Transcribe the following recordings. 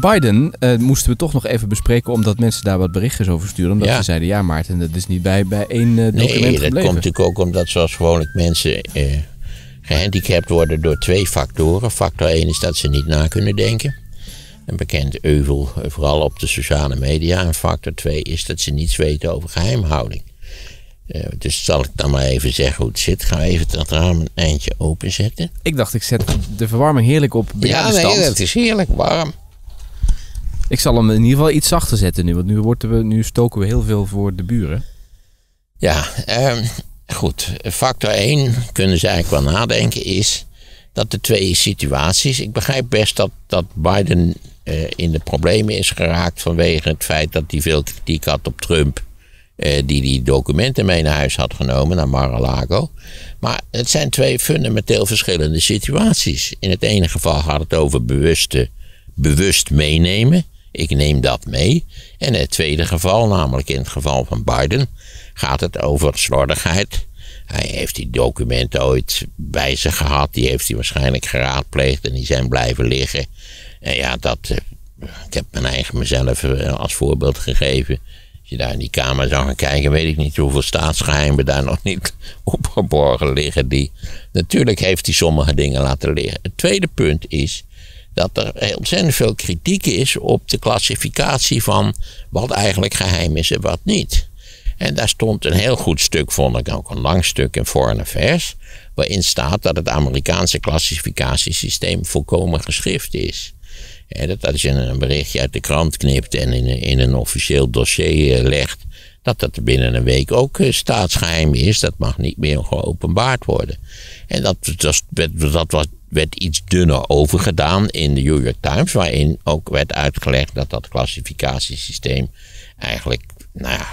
Biden moesten we toch nog even bespreken, omdat mensen daar wat berichtjes over sturen. Omdat ze zeiden, ja Maarten, dat is niet bij één document gebleven. Nee, dat komt natuurlijk ook omdat zoals gewoonlijk mensen gehandicapt worden door twee factoren. Factor 1 is dat ze niet na kunnen denken. Een bekend euvel, vooral op de sociale media. En factor 2 is dat ze niets weten over geheimhouding. Dus zal ik dan maar even zeggen hoe het zit. Gaan we even het raam een eindje openzetten. Ik dacht, ik zet de verwarming heerlijk op. Ja, nee, het is heerlijk warm. Ik zal hem in ieder geval iets zachter zetten nu. Want nu stoken we heel veel voor de buren. Ja, goed. Factor 1, kunnen ze eigenlijk wel nadenken, is dat de twee situaties... Ik begrijp best dat Biden in de problemen is geraakt vanwege het feit dat hij veel kritiek had op Trump. Die documenten mee naar huis had genomen, naar Mar-a-Lago. Maar het zijn twee fundamenteel verschillende situaties. In het ene geval gaat het over bewust meenemen. Ik neem dat mee. En in het tweede geval, namelijk in het geval van Biden, gaat het over slordigheid. Hij heeft die documenten ooit bij zich gehad. Die heeft hij waarschijnlijk geraadpleegd en die zijn blijven liggen. En ja, ik heb mezelf als voorbeeld gegeven. Als je daar in die kamer zou gaan kijken, weet ik niet hoeveel staatsgeheimen daar nog niet opgeborgen liggen. Natuurlijk heeft hij sommige dingen laten liggen. Het tweede punt is dat er ontzettend veel kritiek is op de klassificatie van wat eigenlijk geheim is en wat niet. En daar stond een heel goed stuk, vond ik ook een lang stuk in Foreign Affairs, waarin staat dat het Amerikaanse klassificatiesysteem volkomen geschift is. Ja, dat als je een berichtje uit de krant knipt en in een officieel dossier legt, dat binnen een week ook staatsgeheim is. Dat mag niet meer geopenbaard worden. En dat werd iets dunner overgedaan in de New York Times, waarin ook werd uitgelegd dat klassificatiesysteem eigenlijk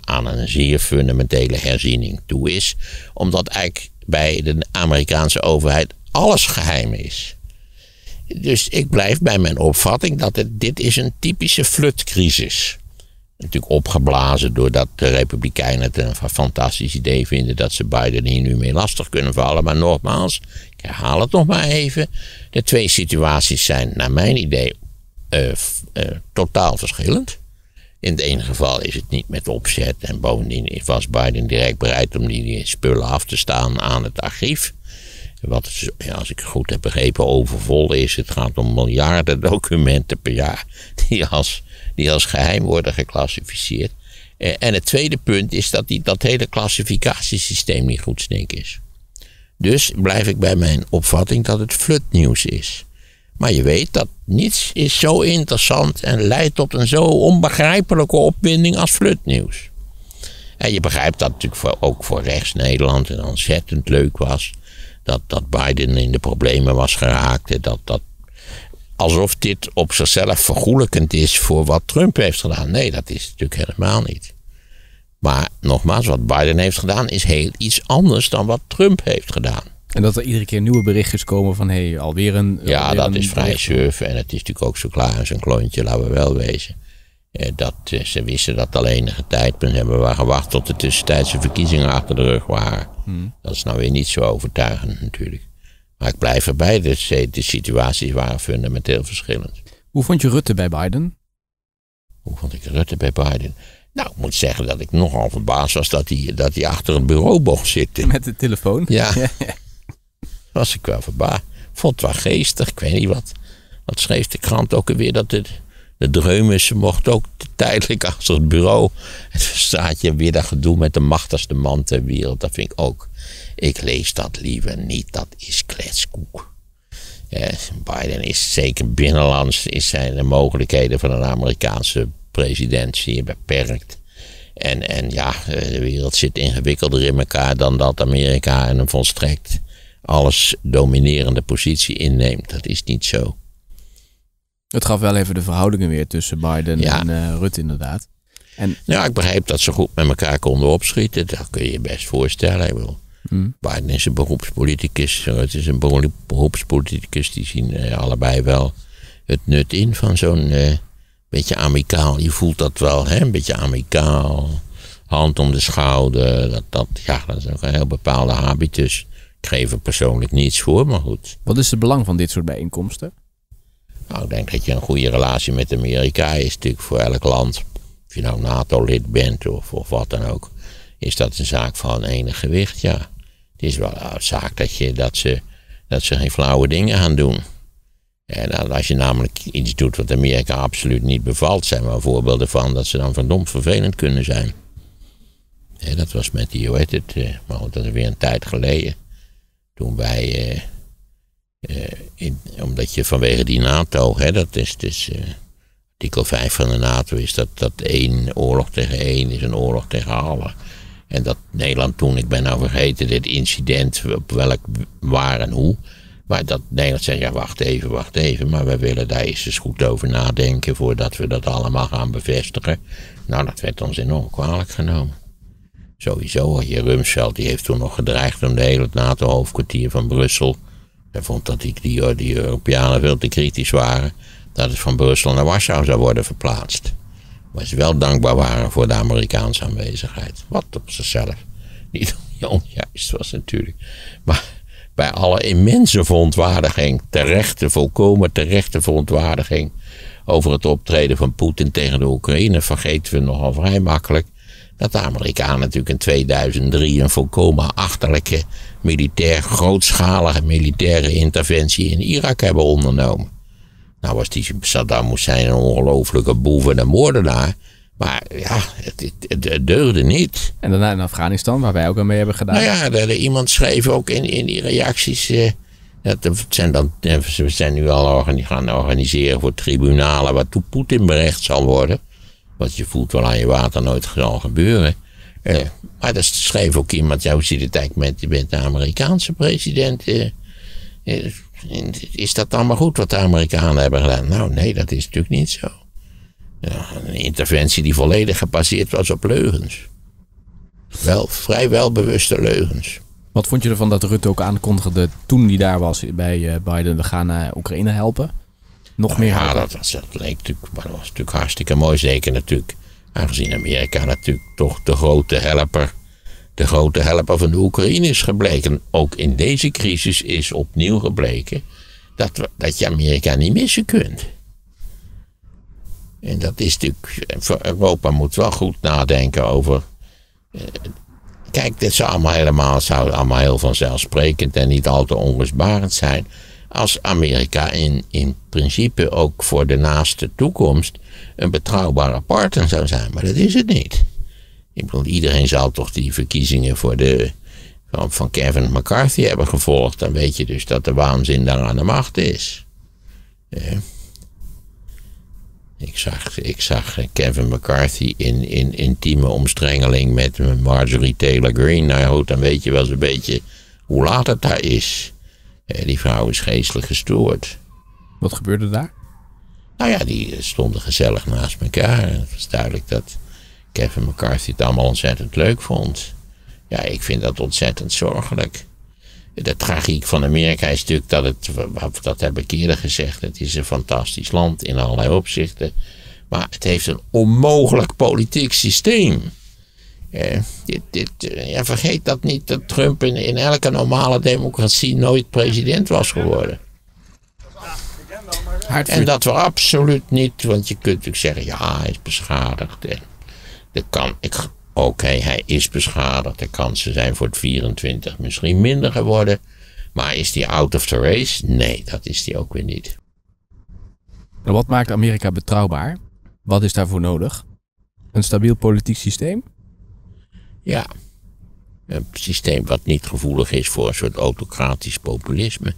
aan een zeer fundamentele herziening toe is. Omdat eigenlijk bij de Amerikaanse overheid alles geheim is. Dus ik blijf bij mijn opvatting dat dit is een typische flutcrisis. Natuurlijk opgeblazen doordat de Republikeinen het een fantastisch idee vinden dat ze Biden hier nu mee lastig kunnen vallen. Maar nogmaals, ik herhaal het nog maar even. De twee situaties zijn naar mijn idee totaal verschillend. In het ene geval is het niet met opzet en bovendien was Biden direct bereid om die spullen af te staan aan het archief. Wat, als ik het goed heb begrepen, overvol is. Het gaat om miljarden documenten per jaar die als geheim worden geclassificeerd. En het tweede punt is dat dat hele klassificatiesysteem niet goed snik is. Dus blijf ik bij mijn opvatting dat het flutnieuws is. Maar je weet dat niets is zo interessant en leidt tot een zo onbegrijpelijke opwinding als flutnieuws. En je begrijpt dat natuurlijk ook voor rechts Nederland een ontzettend leuk was. Dat Biden in de problemen was geraakt. Alsof dit op zichzelf vergoelijkend is voor wat Trump heeft gedaan. Nee, dat is natuurlijk helemaal niet. Maar nogmaals, wat Biden heeft gedaan is heel iets anders dan wat Trump heeft gedaan. En dat er iedere keer nieuwe berichtjes komen van alweer een... Ja, alweer dat is vrij surf en het is natuurlijk ook zo klaar als een klontje, laten we wel wezen. Ze wisten dat al enige tijd. Ze hebben maar gewacht tot de tussentijdse verkiezingen achter de rug waren. Dat is nou weer niet zo overtuigend natuurlijk. Maar ik blijf erbij. De situaties waren fundamenteel verschillend. Hoe vond je Rutte bij Biden? Hoe vond ik Rutte bij Biden? Nou, ik moet zeggen dat ik nogal verbaasd was dat hij achter een bureaubocht zit. Met de telefoon? Ja. Was ik wel verbaasd. Vond het wel geestig. Ik weet niet wat. Dat schreef de krant ook alweer dat het... De dreumes mocht ook tijdelijk achter het bureau. En dan staat je weer dat gedoe met de machtigste man ter wereld. Dat vind ik ook. Ik lees dat liever niet. Dat is kletskoek. Biden is zeker binnenlands. Zijn de mogelijkheden van een Amerikaanse president zeer beperkt. En ja, de wereld zit ingewikkelder in elkaar dan dat Amerika in een volstrekt alles dominerende positie inneemt. Dat is niet zo. Het gaf wel even de verhoudingen weer tussen Biden en Rutte inderdaad. Ik begrijp dat ze goed met elkaar konden opschieten. Dat kun je je best voorstellen. Ik bedoel, Biden is een beroepspoliticus. Rutte is een beroepspoliticus. Die zien allebei wel het nut in van zo'n beetje amicaal. Je voelt dat wel, hè? Een beetje amicaal. Hand om de schouder. Dat is ook een heel bepaalde habitus. Ik geef er persoonlijk niets voor, maar goed. Wat is het belang van dit soort bijeenkomsten? Nou, ik denk dat je een goede relatie met Amerika is natuurlijk voor elk land. Of je nou NATO-lid bent of wat dan ook. Is dat een zaak van enig gewicht, ja. Het is wel een zaak dat ze geen flauwe dingen aan doen. En als je namelijk iets doet wat Amerika absoluut niet bevalt, zijn wel voorbeelden van dat ze dan verdomd vervelend kunnen zijn. Ja, dat was met die, hoe heet het, maar dat is weer een tijd geleden. Toen wij, omdat je vanwege die NATO, dat is dus artikel 5 van de NATO, is dat één oorlog tegen één is een oorlog tegen allen. En dat Nederland toen, ik ben nou vergeten dit incident, op welk, waar en hoe. Maar dat Nederland zegt, ja wacht even, maar we willen daar eens goed over nadenken voordat we dat allemaal gaan bevestigen. Nou, dat werd ons enorm kwalijk genomen. Sowieso, hier Rumsfeld, die heeft toen nog gedreigd om de hele NATO-hoofdkwartier van Brussel. Hij vond dat die Europeanen veel te kritisch waren, dat het van Brussel naar Warschau zou worden verplaatst. Maar ze wel dankbaar waren voor de Amerikaanse aanwezigheid. Wat op zichzelf niet onjuist was natuurlijk. Maar bij alle immense verontwaardiging, volkomen terechte verontwaardiging over het optreden van Poetin tegen de Oekraïne, vergeten we nogal vrij makkelijk dat de Amerikanen natuurlijk in 2003 een volkomen achterlijke grootschalige militaire interventie in Irak hebben ondernomen. Nou was die Saddam Hussein een ongelofelijke boef en een moordenaar. Maar ja, het deugde niet. En daarna in Afghanistan, waar wij ook aan mee hebben gedaan. Nou ja, iemand schreef ook in die reacties. We zijn nu al gaan organiseren voor tribunalen waartoe Poetin berecht zal worden. Want je voelt wel aan je water nooit zal gebeuren. Maar dat schreef ook iemand, ja, hoe ziet het eigenlijk met de Amerikaanse president? Is dat allemaal goed wat de Amerikanen hebben gedaan? Nou nee, dat is natuurlijk niet zo. Ja, een interventie die volledig gebaseerd was op leugens. Vrijwel bewuste leugens. Wat vond je ervan dat Rutte ook aankondigde toen hij daar was bij Biden, we gaan naar Oekraïne helpen? Nog meer? Ja, dat leek natuurlijk, maar dat was natuurlijk hartstikke mooi. Zeker natuurlijk, aangezien Amerika natuurlijk toch de grote helper van de Oekraïne is gebleken. Ook in deze crisis is opnieuw gebleken dat je Amerika niet missen kunt. En dat is natuurlijk, Europa moet wel goed nadenken over, kijk, dit zou allemaal heel vanzelfsprekend en niet al te onrustbarend zijn. Als Amerika in principe ook voor de naaste toekomst een betrouwbare partner zou zijn. Maar dat is het niet. Ik bedoel, iedereen zal toch die verkiezingen van Kevin McCarthy hebben gevolgd. Dan weet je dus dat de waanzin daar aan de macht is. Ik zag Kevin McCarthy in intieme omstrengeling met Marjorie Taylor Green. Nou goed, dan weet je wel eens een beetje hoe laat het daar is. Die vrouw is geestelijk gestoord. Wat gebeurde daar? Nou ja, die stonden gezellig naast elkaar. En het was duidelijk dat Kevin McCarthy het allemaal ontzettend leuk vond. Ja, ik vind dat ontzettend zorgelijk. De tragiek van Amerika is natuurlijk dat het, dat heb ik eerder gezegd, het is een fantastisch land in allerlei opzichten. Maar het heeft een onmogelijk politiek systeem. Vergeet dat niet, dat Trump in elke normale democratie nooit president was geworden. En dat we absoluut niet, want je kunt natuurlijk zeggen, ja, hij is beschadigd. Hij is beschadigd, de kansen zijn voor het 24 misschien minder geworden. Maar is die out of the race? Nee, dat is die ook weer niet. En wat maakt Amerika betrouwbaar? Wat is daarvoor nodig? Een stabiel politiek systeem? Ja, een systeem wat niet gevoelig is voor een soort autocratisch populisme.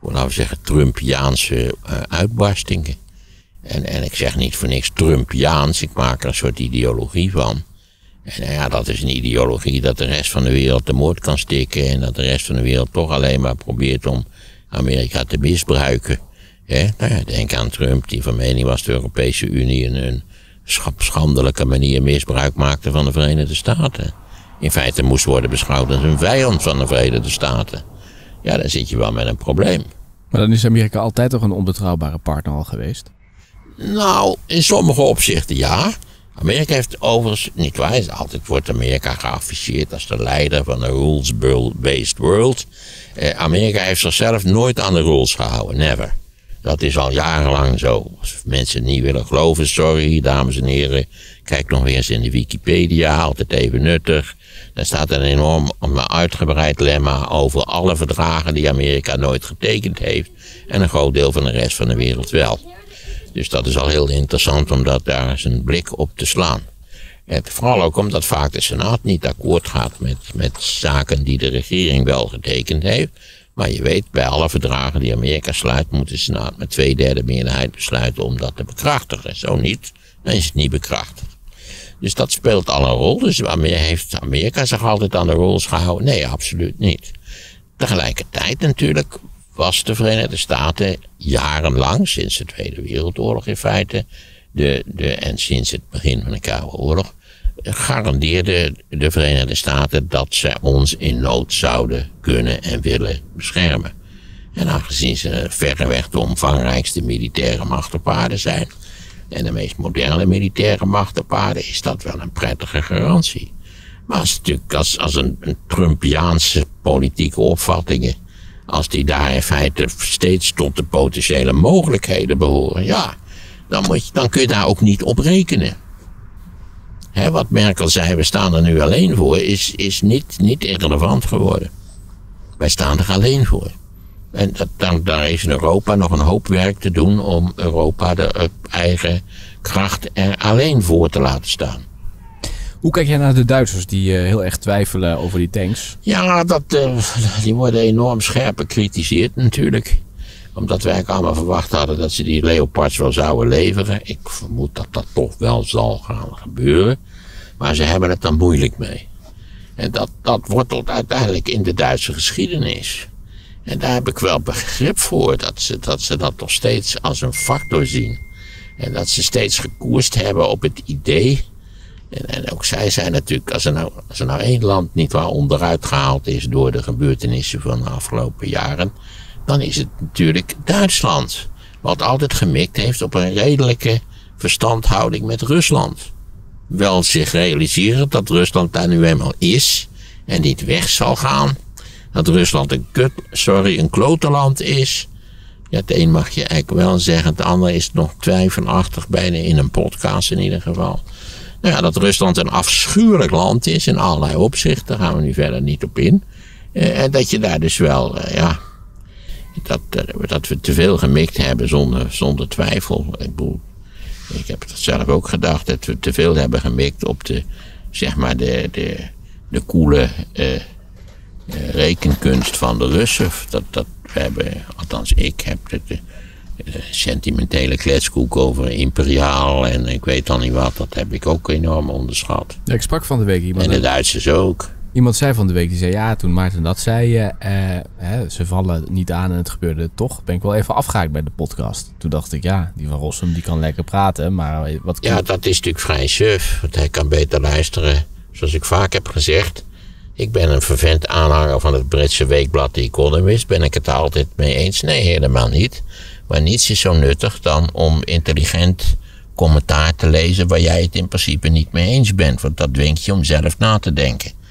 Voor, laten we zeggen, Trumpiaanse uitbarstingen. En ik zeg niet voor niks Trumpiaans, ik maak er een soort ideologie van. En nou ja, dat is een ideologie dat de rest van de wereld de moord kan stikken. En dat de rest van de wereld toch alleen maar probeert om Amerika te misbruiken. Nou ja, denk aan Trump, die van mening was de Europese Unie een schandelijke manier misbruik maakte van de Verenigde Staten. In feite moest worden beschouwd als een vijand van de Verenigde Staten. Ja, dan zit je wel met een probleem. Maar dan is Amerika altijd toch een onbetrouwbare partner al geweest? Nou, in sommige opzichten ja. Amerika heeft overigens, niet waar, altijd wordt Amerika geafficheerd als de leider van de rules-based world. Amerika heeft zichzelf nooit aan de rules gehouden, never. Dat is al jarenlang zo. Als mensen niet willen geloven, sorry, dames en heren. Kijk nog eens in de Wikipedia, altijd even nuttig. Daar staat een enorm uitgebreid lemma over alle verdragen die Amerika nooit getekend heeft. En een groot deel van de rest van de wereld wel. Dus dat is al heel interessant om daar eens een blik op te slaan. Vooral ook omdat vaak de Senaat niet akkoord gaat met zaken die de regering wel getekend heeft. Maar je weet, bij alle verdragen die Amerika sluit, moet de Senaat met 2/3 meerderheid besluiten om dat te bekrachtigen. Zo niet, dan is het niet bekrachtigd. Dus dat speelt al een rol. Dus heeft Amerika zich altijd aan de rules gehouden? Nee, absoluut niet. Tegelijkertijd natuurlijk was de Verenigde Staten jarenlang, sinds de Tweede Wereldoorlog in feite, en sinds het begin van de Koude Oorlog, garandeerde de Verenigde Staten dat ze ons in nood zouden kunnen en willen beschermen. En aangezien ze verreweg de omvangrijkste militaire macht op aarde zijn, en de meest moderne militaire macht op aarde, is dat wel een prettige garantie. Maar als een Trumpiaanse politieke opvattingen, als die daar in feite steeds tot de potentiële mogelijkheden behoren, ja, dan kun je daar ook niet op rekenen. Wat Merkel zei, we staan er nu alleen voor, is niet irrelevant geworden. Wij staan er alleen voor. En daar heeft in Europa nog een hoop werk te doen om Europa de eigen kracht er alleen voor te laten staan. Hoe kijk jij naar de Duitsers die heel erg twijfelen over die tanks? Ja, die worden enorm scherp bekritiseerd natuurlijk. Omdat wij allemaal verwacht hadden dat ze die Leopards wel zouden leveren. Ik vermoed dat dat toch wel zal gaan gebeuren. Maar ze hebben het dan moeilijk mee. En dat wortelt uiteindelijk in de Duitse geschiedenis. En daar heb ik wel begrip voor, dat ze dat nog steeds als een factor zien. En dat ze steeds gekoerst hebben op het idee. En ook zij zijn natuurlijk, als er nou één land niet waar onderuit gehaald is door de gebeurtenissen van de afgelopen jaren, dan is het natuurlijk Duitsland. Wat altijd gemikt heeft op een redelijke verstandhouding met Rusland. Wel zich realiseren dat Rusland daar nu eenmaal is en niet weg zal gaan. Dat Rusland een klotenland is. Ja, het een mag je eigenlijk wel zeggen, het andere is nog twijfelachtig, bijna in een podcast in ieder geval. Nou ja, dat Rusland een afschuwelijk land is in allerlei opzichten, daar gaan we nu verder niet op in. En dat je daar dus wel, dat we te veel gemikt hebben zonder twijfel. Ik heb dat zelf ook gedacht, dat we te veel hebben gemikt op de koele rekenkunst van de Russen. Ik heb de sentimentele kletskoek over imperiaal en ik weet dan niet wat, dat heb ik ook enorm onderschat. Ja, ik sprak van de week iemand. En de Duitsers ook. Iemand zei van de week, die zei ja, toen Maarten dat zei, ze vallen niet aan en het gebeurde toch. Ben ik wel even afgehaakt bij de podcast. Toen dacht ik, ja, die van Rossum, die kan lekker praten, maar wat... Ja, dat is natuurlijk vrij suf, want hij kan beter luisteren. Zoals ik vaak heb gezegd, ik ben een fervent aanhanger van het Britse weekblad The Economist. Ben ik het daar altijd mee eens? Nee, helemaal niet. Maar niets is zo nuttig dan om intelligent commentaar te lezen waar jij het in principe niet mee eens bent. Want dat dwingt je om zelf na te denken.